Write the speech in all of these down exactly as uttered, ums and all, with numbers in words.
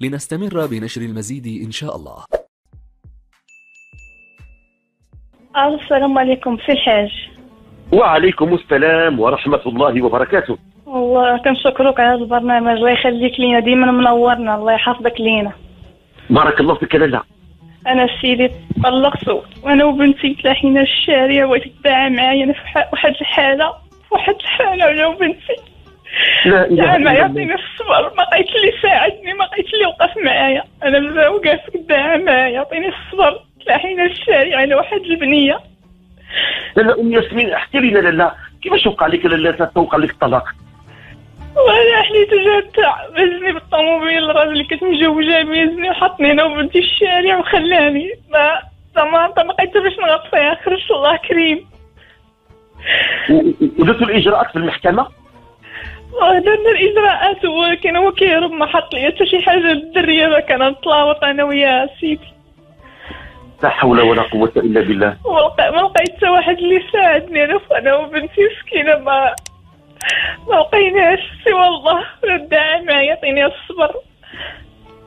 لنستمر بنشر المزيد إن شاء الله. السلام عليكم سي الحاج. وعليكم السلام ورحمة الله وبركاته. والله كنشكرك على هذا البرنامج، الله يخليك لينا، ديما منورنا، الله يحفظك لينا. بارك الله فيك. لاله أنا سيدي طلقتو وأنا وبنتي تلاحينا الشارية وهي تتباع معايا، أنا في واحد الحالة في واحد الحالة أنا وبنتي. لا إله إلا الله. يعطيني الصبر، ما قالت لي ساعدني، ما قالت لي وقف معايا، أنا بزاف وقف تتباع معايا، يعطيني الصبر. تلاحينا الشارية أنا واحد البنية. لالا أم ياسمين احكي لي لالا كيفاش وقع لك لالا توقع لك الطلاق؟ وانا حليت وجابتها هزني بالطوموبيل، الراجل اللي كنت مجوجه به هزني وحطني انا وبنتي في الشارع وخلاني، ما ما بقيت باش نغطيها، خرجت الله كريم. ودرتوا الاجراءات في المحكمه؟ درنا الاجراءات ولكن هو كيهرب، ما حط لي حتى شي حاجه للدريه، ما كان نتلاوط انا وياه سيدي. لا حول ولا قوة إلا بالله. ما لقيت حتى واحد اللي ساعدني، أنا أنا وبنتي مسكينة ما ما لقيناش سوى الله، الدعاء معايا، يعطيني الصبر.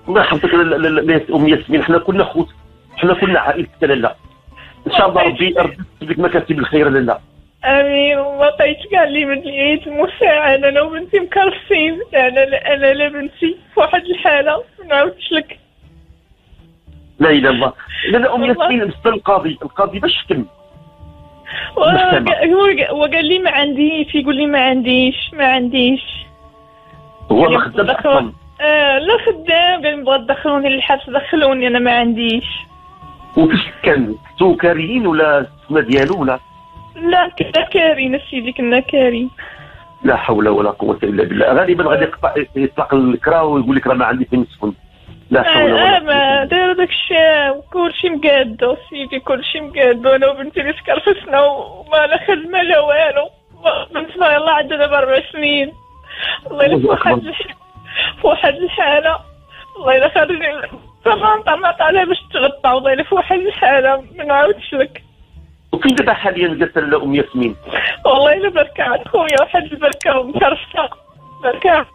الله يحفظك أم ياسمين، حنا كلنا خوت، حنا كلنا عائلة لالا. إن شاء الله ربي ربي يكتب لك مكاتب الخير لالا. آمين. وما لقيت كاع اللي مدليت المساعدة، أنا وبنتي مكرسين، أنا أنا لا بنتي في واحد الحالة ما نعاودش لك. لا اله الا الله. لا ام ياسمين بالنسبه للقاضي، القاضي باش حكم؟ هو قال لي ما عنديش، يقول لي ما عنديش ما عنديش هو ما خدام اصلا. اه لا خدام، قال لي بغا تدخلوني للحبس، دخلوني انا ما عنديش. وكيفاش كان كنتو كارهين ولا السما ديالو ولا؟ لا كنا كارهين السيدي، كنا كارهين. لا حول ولا قوة الا بالله. غالبا غادي يطلق الكراه ويقول لك راه ما عندي فين نسكن. لا حول ولا قوة. اه دايرة داك الشيء كلشي مقادو سيدي، كلشي مقادو، انا وبنتي اللي تكرفسنا وما لا خدمة لا والو، بنتنا يلاه عندها دابا أربع سنين، الله يلا في واحد الحالة، الله يلا خرجني تما نطلق عليها باش تغطى، والله يلا في واحد الحالة ما نعاودش لك. وكاين دابا حاليا جالسة الأم ياسمين؟ والله إلا بركة عند خويا واحد البركة ومكرفسة بركة.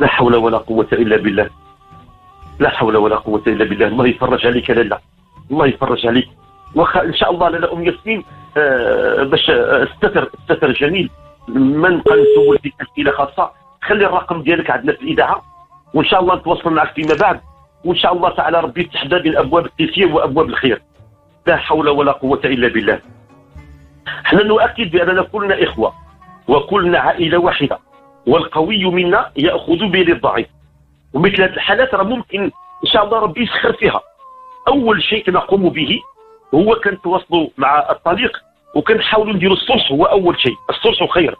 لا حول ولا قوة إلا بالله. لا حول ولا قوة إلا بالله. الله يفرج عليك لالا، الله يفرج عليك. واخا إن شاء الله لالا أم ياسمين آه باش الستر الستر جميل، ما نبقى نسول فيك أسئلة خاصة، خلي الرقم ديالك عندنا في الإذاعة وإن شاء الله نتواصل معك فيما بعد، وإن شاء الله تعالى ربي يفتح بين أبواب التيسير وأبواب الخير. لا حول ولا قوة إلا بالله. حنا نؤكد بأننا كلنا إخوة وكلنا عائلة واحدة، والقوي منا يأخذ بيد الضعيف. ومثل هذه الحالات راه ممكن ان شاء الله ربي يسخر فيها. اول شيء كنقوم به هو كنتواصلوا مع الطريق وكنحاولوا نديروا الصلح، هو اول شيء، الصلح خير.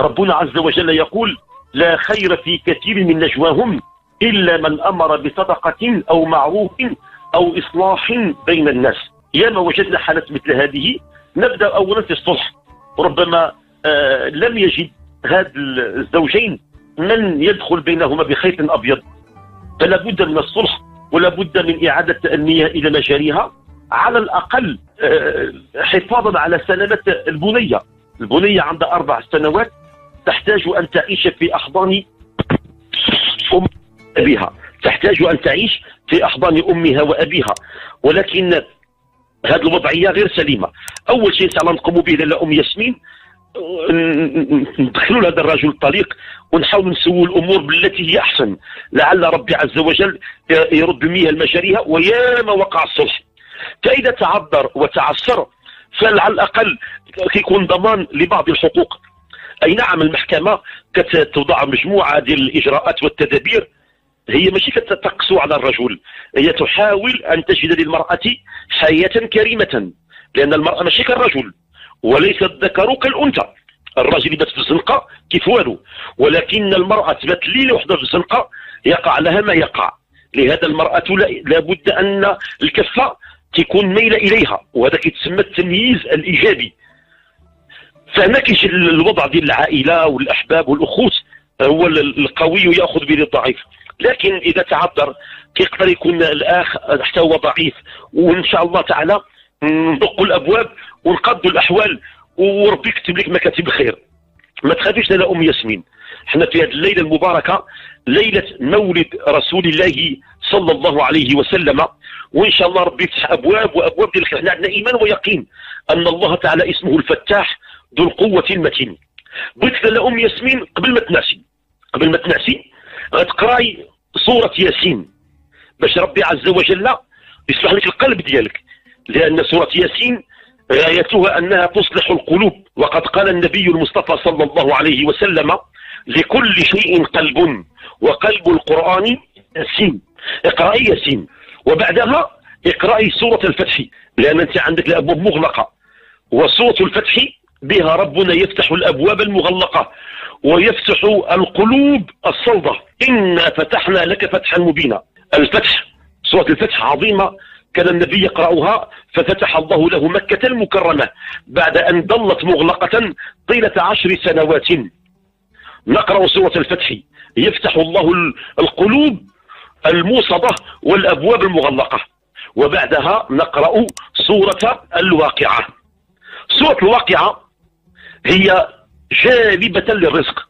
ربنا عز وجل يقول: لا خير في كثير من نجواهم الا من امر بصدقه او معروف او اصلاح بين الناس. ياما وجدنا حالات مثل هذه، نبدا اولا في الصلح. ربما آه لم يجد هذا الزوجين من يدخل بينهما بخيط ابيض، فلا بد من الصلح ولا بد من اعاده النية الى مجاريها، على الاقل حفاظا على سلامه البنيه. البنيه عندها اربع سنوات، تحتاج ان تعيش في احضان ام ابيها، تحتاج ان تعيش في احضان امها وابيها، ولكن هذه الوضعيه غير سليمه. اول شيء ان شاء الله نقوم به لام ياسمين، ندخلوا لهذا الرجل الطليق ونحاول نسووا الامور بالتي هي احسن، لعل ربي عز وجل يرد مياه لمجاريها. وياما وقع الصلح، فاذا تعذر وتعسر فعلى الاقل كيكون ضمان لبعض الحقوق. اي نعم المحكمه كتوضع مجموعه ديال الاجراءات والتدابير، هي ماشي كتقص على الرجل، هي تحاول ان تجد للمراه حياه كريمه، لان المراه ماشي كالرجل وليس الذكر كالانثى. الراجل يبات في الزنقه كيف والو، ولكن المراه تبات ليله وحده في الزنقه يقع لها ما يقع. لهذا المرأة لابد أن الكفة تكون ميلة إليها، وهذا كيتسمى التمييز الإيجابي. فهنا كيجي الوضع ديال العائلة والأحباب والأخوت، هو القوي يأخذ بيد الضعيف. لكن إذا تعذر كيقدر يكون الأخ حتى هو ضعيف، وإن شاء الله تعالى ندقوا الأبواب ونقضوا الأحوال، وربي يكتب لك ما كاتب الخير. ما تخافيش لالا أم ياسمين، حنا في هذه الليلة المباركة ليلة مولد رسول الله صلى الله عليه وسلم، وإن شاء الله ربي يفتح أبواب وأبواب ديال الخير. حنا عندنا إيمان ويقين أن الله تعالى اسمه الفتاح ذو القوة المتين. بغيت لالا أم ياسمين قبل ما تنعسي، قبل ما تنعسي غتقراي سورة ياسين باش ربي عز وجل يصلح لك القلب ديالك، لأن سورة ياسين غايتها أنها تصلح القلوب. وقد قال النبي المصطفى صلى الله عليه وسلم: لكل شيء قلب، وقلب القرآن ياسين. اقرأي ياسين وبعدها اقرأي سورة الفتح، لأن أنت عندك الأبواب مغلقة، وسورة الفتح بها ربنا يفتح الأبواب المغلقة ويفتح القلوب الصلدة. إنا فتحنا لك فتحا مبينا. الفتح، سورة الفتح عظيمة، كان النبي يقرأها ففتح الله له مكة المكرمة بعد أن ظلت مغلقة طيلة عشر سنوات. نقرأ سورة الفتح يفتح الله القلوب الموصدة والأبواب المغلقة. وبعدها نقرأ سورة الواقعة. سورة الواقعة هي جالبة للرزق،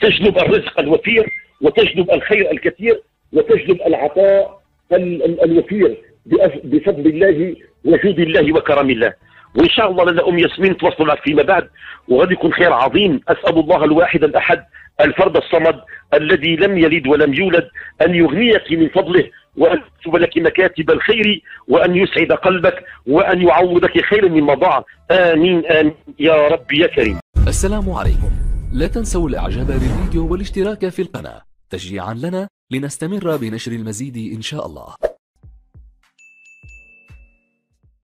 تجلب الرزق الوفير وتجلب الخير الكثير وتجلب العطاء الوفير بفضل الله وجود الله وكرم الله. وإن شاء الله لنا أم ياسمين تواصلوا معك فيما بعد، وغادي يكون خير عظيم. أسأل الله الواحد الأحد الفرد الصمد الذي لم يلد ولم يولد أن يغنيك من فضله، وأن يكتب لك مكاتب الخير، وأن يسعد قلبك، وأن يعوضك خيرا مما ضاع. آمين آمين يا رب يا كريم. السلام عليكم. لا تنسوا الإعجاب بالفيديو والاشتراك في القناة تشجيعا لنا لنستمر بنشر المزيد إن شاء الله.